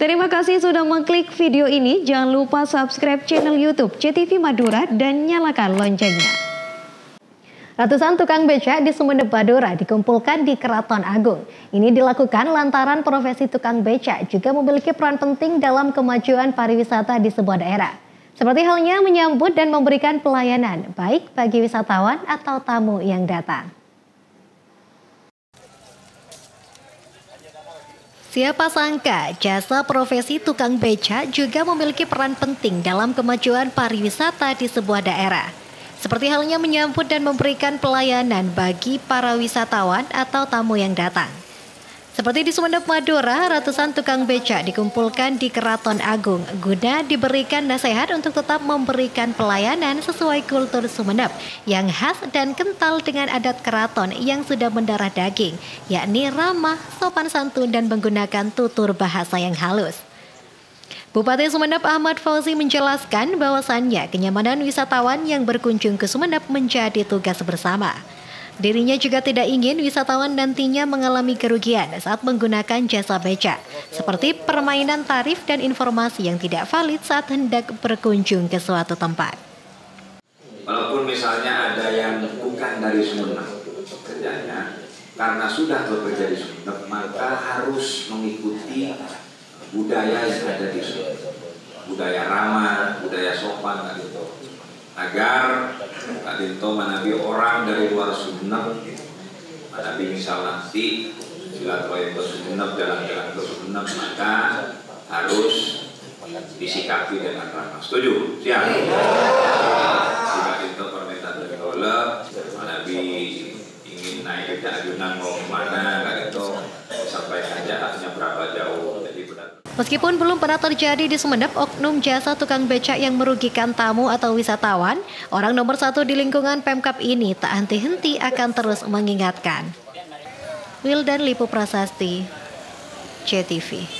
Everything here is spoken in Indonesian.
Terima kasih sudah mengklik video ini. Jangan lupa subscribe channel YouTube JTV Madura dan nyalakan loncengnya. Ratusan tukang becak di Sumenep Madura dikumpulkan di Keraton Agung. Ini dilakukan lantaran profesi tukang becak juga memiliki peran penting dalam kemajuan pariwisata di sebuah daerah. Seperti halnya menyambut dan memberikan pelayanan baik bagi wisatawan atau tamu yang datang. Siapa sangka jasa profesi tukang becak juga memiliki peran penting dalam kemajuan pariwisata di sebuah daerah. Seperti halnya menyambut dan memberikan pelayanan bagi para wisatawan atau tamu yang datang. Seperti di Sumenep Madura, ratusan tukang becak dikumpulkan di Keraton Agung guna diberikan nasihat untuk tetap memberikan pelayanan sesuai kultur Sumenep yang khas dan kental dengan adat keraton yang sudah mendarah daging, yakni ramah, sopan santun dan menggunakan tutur bahasa yang halus. Bupati Sumenep Ahmad Fauzi menjelaskan bahwasannya kenyamanan wisatawan yang berkunjung ke Sumenep menjadi tugas bersama. Dirinya juga tidak ingin wisatawan nantinya mengalami kerugian saat menggunakan jasa becak, seperti permainan tarif dan informasi yang tidak valid saat hendak berkunjung ke suatu tempat. Walaupun misalnya ada yang bukan dari Sumenep kerjanya, karena sudah bekerja di Sumenep, maka harus mengikuti budaya yang ada di Sumenep. Budaya ramah, budaya sopan, gitu. Agar Pak Dinto menabi orang dari luar Sumenep, menabi misal nanti silaturahim ke Sumenep, jalan-jalan ke Sumenep, maka harus disikapi dengan ramah. Setuju? Siap? Pak Dinto permintaan dari Allah, menabi ingin naik ke Ajunan mau kemana, Pak Dinto sampaikan jaraknya berapa jauh. Jadi benar. Meskipun belum pernah terjadi di Sumenep oknum jasa tukang becak yang merugikan tamu atau wisatawan, orang nomor satu di lingkungan Pemkab ini tak henti-henti akan terus mengingatkan. Wildan Lipu Prasasti, JTV.